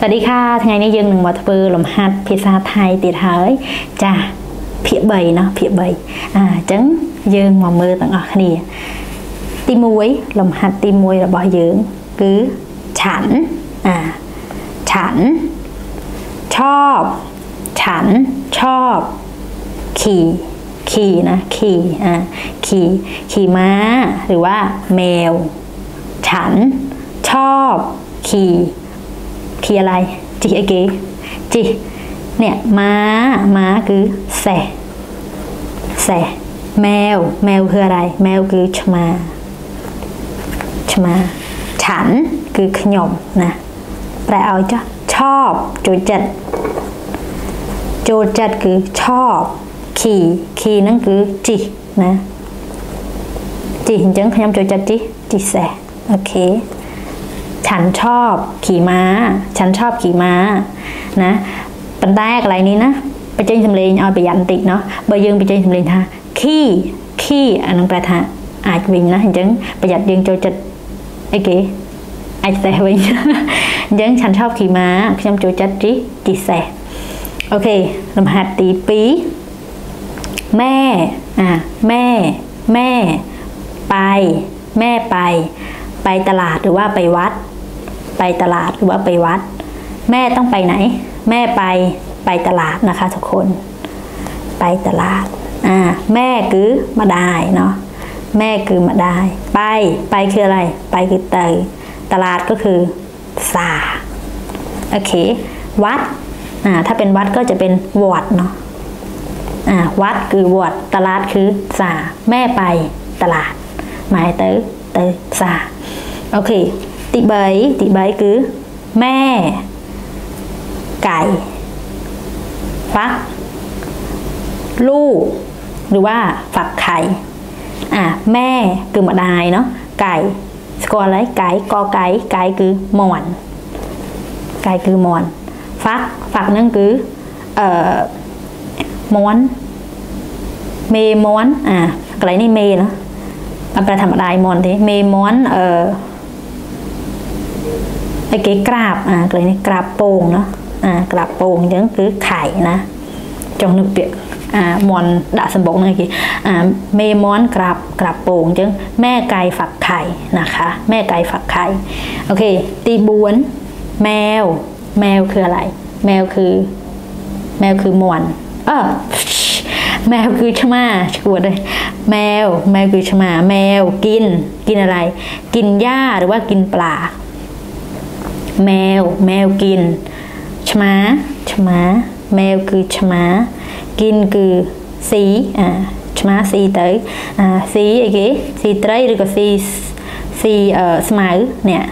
สวัสดีค่ะไงนี่ยังหนึ่งวัตเปอร์ลมฮัดภาษาไทยติดหายจ้าเพียบใบเนาะเพียบใบจังยังหมอมือต่างอ่ะนี่ตีมวยลมฮัดตีมวยเราบอกยังคือฉันฉันชอบฉันชอบขี่ขี่นะขี่ขี่ขี่ม้าหรือว่าแมวฉันชอบขี่ขี่อะไรจิเอเกจิเนี่ยม้าคือแสแสแมวคืออะไรแมวคือชมาฉันคือขยมนะแปลเอาจ้ะชอบโจจัดคือชอบขี่นั่นคือจินะจิเห็นจังขยมโจจัดจิแสโอเคฉันชอบขี่ม้าฉันชอบขี่ม้านะเป็นแรกอะไรนี้นะไปเจนสำเร็จเอาไปยันติเนาะเบยยืงไปเจนสำเร็จค่ะขี้อันนั้นแปลว่าอาจวิ่งนะเห็นจังประหยัดยืงโจจัดไอเก๋อาจแต่วิ่งยังฉันชอบขี่ม้าขยมโจจัดจิแสโอเคลำหัดตีปีแม่แม่ไปแม่ไปตลาดหรือว่าไปวัดไปตลาดหรือว่าไปวัดแม่ต้องไปไหนแม่ไปตลาดนะคะทุกคนไปตลาดแม่คือมาได้เนาะแม่คือมาได้ไปคืออะไรไปคือเตยตลาดก็คือสาโอเควัดถ้าเป็นวัดก็จะเป็นวอดเนาะวัดคือวอดตลาดคือสาแม่ไปตลาดหมายเตยสาโอเคติใบคือแม่ไก่ฟักลูกหรือว่าฝักไข่แม่คือมาดายเนาะไก่สกออะไรไก่กอไก่คือหมอนไก่คือหมอนฟักนั่นคือม้อนเมม้อนอะไรนี่เมเนาะอันแปลทำอะไรมอนทีเมม้อนไอเก๋กราบอะไรนี่กราบโป่งเนาะกราบโป่งยังคือไข่นะจงนึกเปียกมอนดาสมบกนั่นเองเมม้อนกราบโป่งยังแม่ไก่ฝักไข่นะคะแม่ไก่ฝักไข่โอเคตีบวนแมวคืออะไรแมวคือมวนแมวคือชมาชวดเลยแมวคือชมาแมวกินอะไรกินหญ้าหรือว่ากินปลาแมวกินชมาแมวคือชมากินคือสีชมาสีเตยสีไอ้เก๋สีเตยหรือก็สีสมัยเนี่ย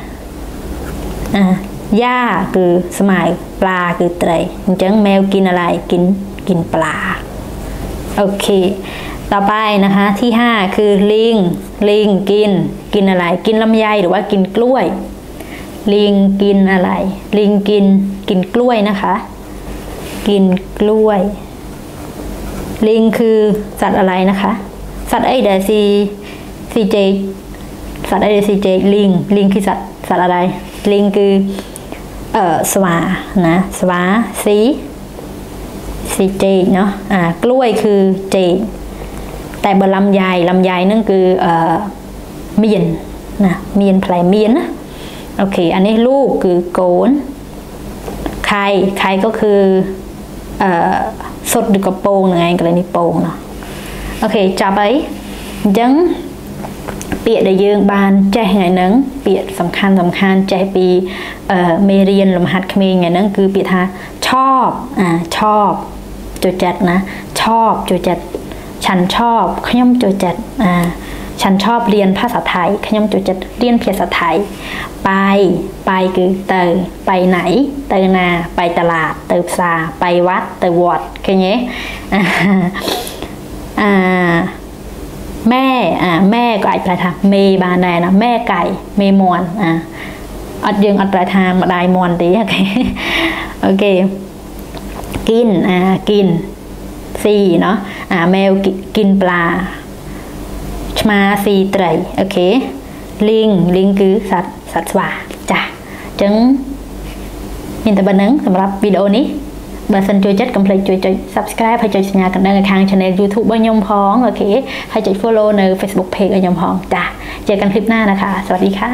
หญ้าคือสมัยปลาคือเตยจังแมวกินอะไรกินปลาโอเคต่อไปนะคะที่5คือลิงกินอะไรกินลำไยหรือว่ากินกล้วยลิงกินอะไรลิงกินกล้วยนะคะกินกล้วยลิงคือสัตว์อะไรนะคะสัตว์ไอเดซีซีเจสัตว์ไอเดซีเจลิงคือสัตว์อะไรลิงคือสวานะสวาสีเจเนาะกล้วยคือเจแต่บะลำไยนั่นคือเมียนนะเมียนแผลเมียนนะโอเคอันนี้ลูกคือโกนไข่ก็คือสดดูกระโปงไงกระนี้โปงเนาะโอเคจับไปยังเปียดได้ยืงบานใจไงนั่งเปียดสำคัญใจปีเมเรียนลมหัดเขมรไงนั่งคือเปียดฮะชอบชอบโจจัดนะชอบโจจัดฉันชอบขย่มโจจัดฉันชอบเรียนภาษาไทยขย่มโจจัดเรียนภาษาไทยไปคือเตยไปไหนเตยนาไปตลาดเตยซาไปวัดเตยวอดแค่นี้แม่ก็อาจปลายทางเมบานได้นะแม่ไก่เมมอนอัดยืงอัดปลายทางมาได้มอนตีโอเคกินสีเนาะแมวกินปลาชมาสีไตรโอเคลิงคือสัตว์สวาจ้ะจัง มีแต่บันนึงสำหรับวิดีโอนี้บันสนใจจัด complete ช่วยจด subscribe ให้จดสัญญากันได้ในทาง channel YouTube บ้านยมพองโอเคให้จด follow ใน Facebook page บ้านยมพองจ้ะเจอกันคลิปหน้านะคะสวัสดีค่ะ